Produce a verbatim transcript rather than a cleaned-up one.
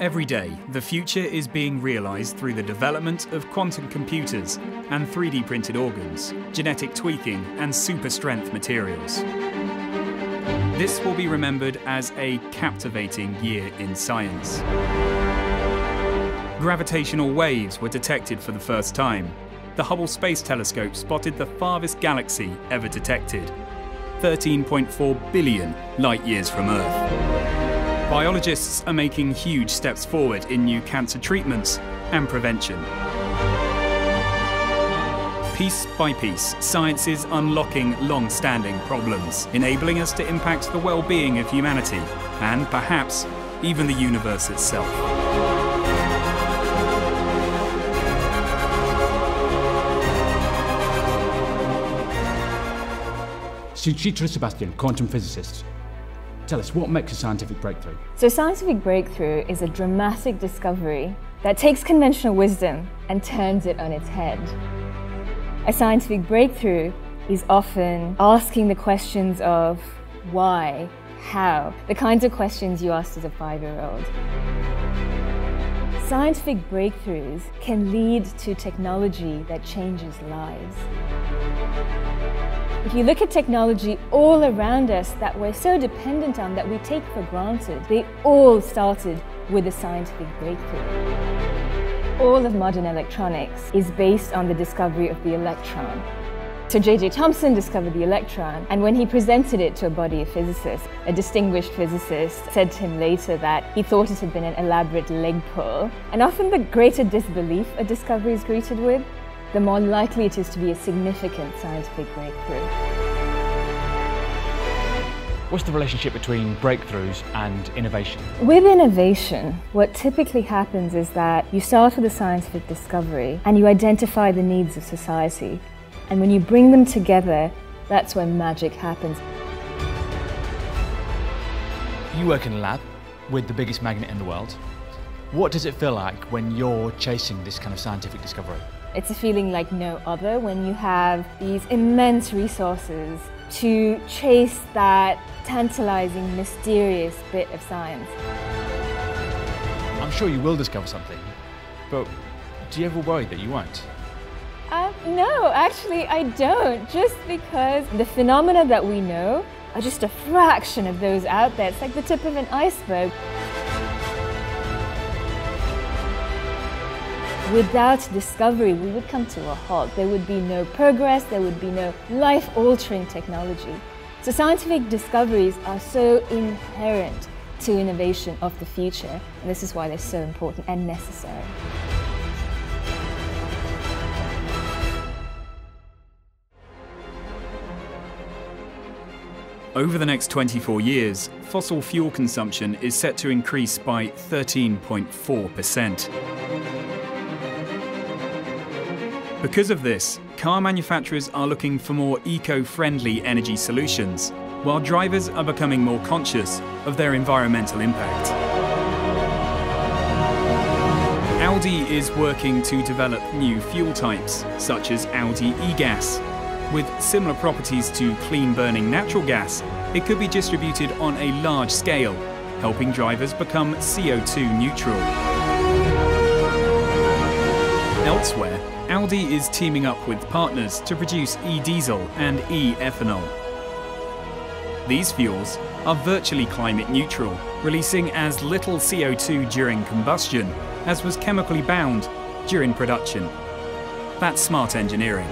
Every day, the future is being realized through the development of quantum computers and three D printed organs, genetic tweaking and super strength materials. This will be remembered as a captivating year in science. Gravitational waves were detected for the first time. The Hubble Space Telescope spotted the farthest galaxy ever detected, thirteen point four billion light years from Earth. Biologists are making huge steps forward in new cancer treatments and prevention. Piece by piece, science is unlocking long-standing problems, enabling us to impact the well-being of humanity and, perhaps, even the universe itself. Suchitra Sebastian, quantum physicist. Tell us, what makes a scientific breakthrough? So a scientific breakthrough is a dramatic discovery that takes conventional wisdom and turns it on its head. A scientific breakthrough is often asking the questions of why, how, the kinds of questions you asked as a five-year-old. Scientific breakthroughs can lead to technology that changes lives. If you look at technology all around us that we're so dependent on, that we take for granted, they all started with a scientific breakthrough. All of modern electronics is based on the discovery of the electron. So J J Thomson discovered the electron, and when he presented it to a body of physicists, a distinguished physicist said to him later that he thought it had been an elaborate leg pull. And often the greater disbelief a discovery is greeted with, the more likely it is to be a significant scientific breakthrough. What's the relationship between breakthroughs and innovation? With innovation, what typically happens is that you start with a scientific discovery and you identify the needs of society. And when you bring them together, that's when magic happens. You work in a lab with the biggest magnet in the world. What does it feel like when you're chasing this kind of scientific discovery? It's a feeling like no other when you have these immense resources to chase that tantalizing, mysterious bit of science. I'm sure you will discover something, but do you ever worry that you won't? Uh, no, actually I don't, just because the phenomena that we know are just a fraction of those out there. It's like the tip of an iceberg. Without discovery, we would come to a halt. There would be no progress, there would be no life-altering technology. So scientific discoveries are so inherent to innovation of the future, and this is why they're so important and necessary. Over the next twenty-four years, fossil fuel consumption is set to increase by thirteen point four percent. Because of this, car manufacturers are looking for more eco-friendly energy solutions, while drivers are becoming more conscious of their environmental impact. Audi is working to develop new fuel types, such as Audi e-gas. With similar properties to clean-burning natural gas, it could be distributed on a large scale, helping drivers become C O two neutral. Elsewhere, Audi is teaming up with partners to produce e-diesel and e-ethanol. These fuels are virtually climate neutral, releasing as little C O two during combustion as was chemically bound during production. That's smart engineering.